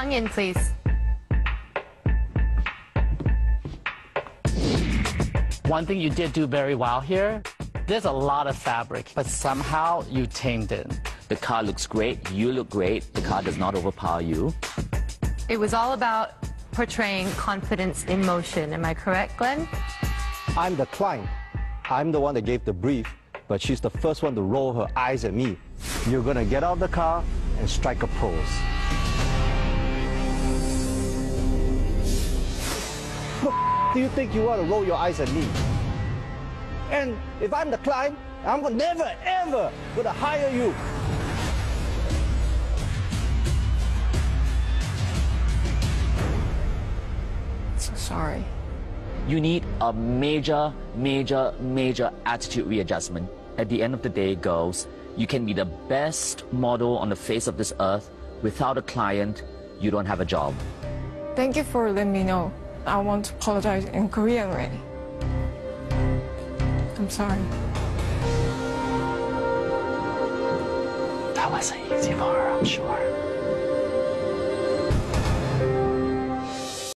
tongue and face. One thing you did do very well here, there's a lot of fabric, but somehow you tamed it. The car looks great, you look great, the car does not overpower you. It was all about portraying confidence in motion. Am I correct, Glenn? I'm the client. I'm the one that gave the brief, but she's the first one to roll her eyes at me. You're gonna get out of the car and strike a pose. What do you think you want to roll your eyes at me? And if I'm the client, I'm never, ever gonna hire you. So sorry. You need a major, major, major attitude readjustment. At the end of the day, girls, you can be the best model on the face of this earth. Without a client, you don't have a job. Thank you for letting me know. I want to apologize in Korean already. I'm sorry. That wasn't easy for her, I'm sure.